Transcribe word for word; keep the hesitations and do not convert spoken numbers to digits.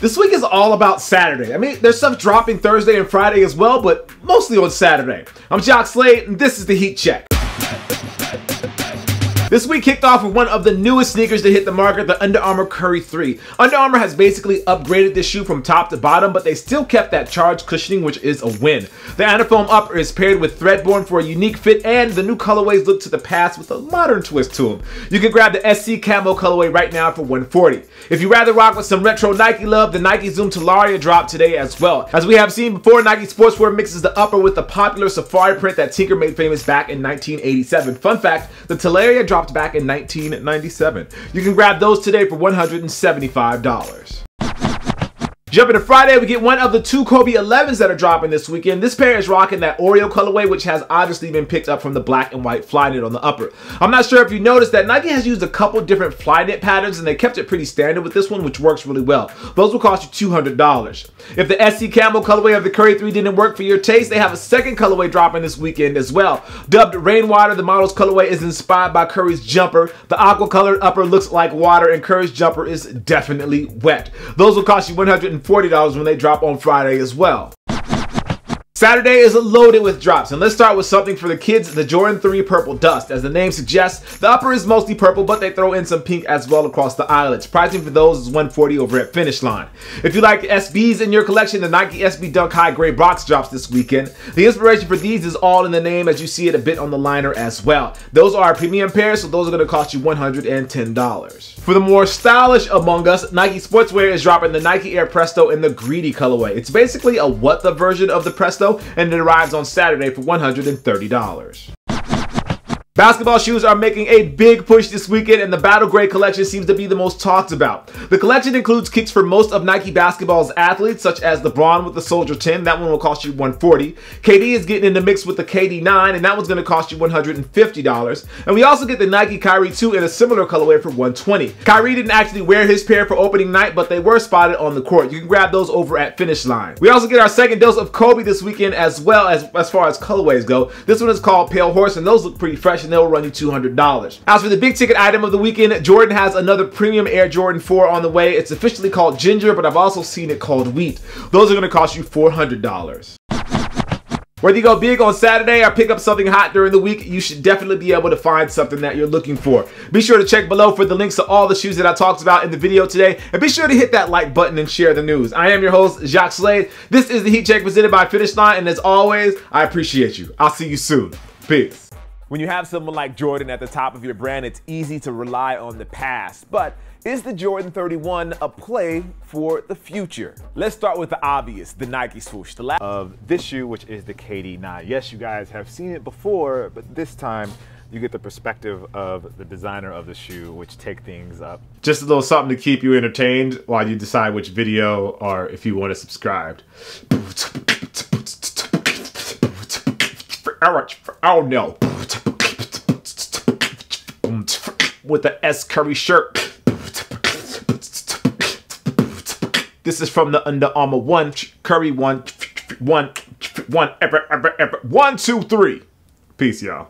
This week is all about Saturday. I mean, there's stuff dropping Thursday and Friday as well, but mostly on Saturday. I'm Jacques Slade, and this is the Heat Check. This week kicked off with one of the newest sneakers to hit the market, the Under Armour Curry three. Under Armour has basically upgraded this shoe from top to bottom, but they still kept that Charged cushioning, which is a win. The Anafoam upper is paired with Threadborne for a unique fit, and the new colorways look to the past with a modern twist to them. You can grab the S C Camo colorway right now for one forty. If you'd rather rock with some retro Nike love, the Nike Zoom Talaria dropped today as well. As we have seen before, Nike Sportswear mixes the upper with the popular Safari print that Tinker made famous back in nineteen eighty-seven. Fun fact, the Talaria dropped back in nineteen ninety-seven. You can grab those today for one hundred seventy-five dollars. Jumping to Friday, we get one of the two Kobe elevens that are dropping this weekend. This pair is rocking that Oreo colorway, which has obviously been picked up from the black and white Flyknit on the upper. I'm not sure if you noticed that Nike has used a couple different Flyknit patterns, and they kept it pretty standard with this one, which works really well. Those will cost you two hundred dollars. If the S C Camo colorway of the Curry three didn't work for your taste, they have a second colorway dropping this weekend as well. Dubbed Rainwater, the model's colorway is inspired by Curry's jumper. The aqua-colored upper looks like water, and Curry's jumper is definitely wet. Those will cost you one hundred forty dollars when they drop on Friday as well. Saturday is loaded with drops, and let's start with something for the kids, the Jordan three Purple Dust. As the name suggests, the upper is mostly purple, but they throw in some pink as well across the eyelets. Pricing for those is one forty over at Finish Line. If you like the S Bs in your collection, the Nike S B Dunk High Gray Box drops this weekend. The inspiration for these is all in the name, as you see it a bit on the liner as well. Those are our premium pairs, so those are going to cost you one hundred ten dollars. For the more stylish among us, Nike Sportswear is dropping the Nike Air Presto in the Greedy colorway. It's basically a what the version of the Presto, and it arrives on Saturday for one hundred thirty dollars. Basketball shoes are making a big push this weekend, and the Battle Grey collection seems to be the most talked about. The collection includes kicks for most of Nike basketball's athletes, such as LeBron with the Soldier ten, that one will cost you one forty. K D is getting in the mix with the K D nine, and that one's going to cost you one hundred fifty dollars. And we also get the Nike Kyrie two in a similar colorway for one twenty. Kyrie didn't actually wear his pair for opening night, but they were spotted on the court. You can grab those over at Finish Line. We also get our second dose of Kobe this weekend as well, as, as far as colorways go. This one is called Pale Horse, and those look pretty fresh, and they'll run you two hundred dollars. As for the big ticket item of the weekend, Jordan has another premium Air Jordan four on the way. It's officially called Ginger, but I've also seen it called Wheat. Those are going to cost you four hundred dollars. Whether you go big on Saturday or pick up something hot during the week, you should definitely be able to find something that you're looking for. Be sure to check below for the links to all the shoes that I talked about in the video today, and be sure to hit that like button and share the news. I am your host, Jacques Slade. This is the Heat Check presented by Finish Line, and as always, I appreciate you. I'll see you soon. Peace. When you have someone like Jordan at the top of your brand, it's easy to rely on the past. But is the Jordan thirty-one a play for the future? Let's start with the obvious, the Nike swoosh. The last of this shoe, which is the K D nine. Yes, you guys have seen it before, but this time you get the perspective of the designer of the shoe, which take things up. Just a little something to keep you entertained while you decide which video or if you want to subscribe. Oh no. With the S Curry shirt. This is from the Under Armour One Curry One One One ever ever ever one two three. Peace, y'all.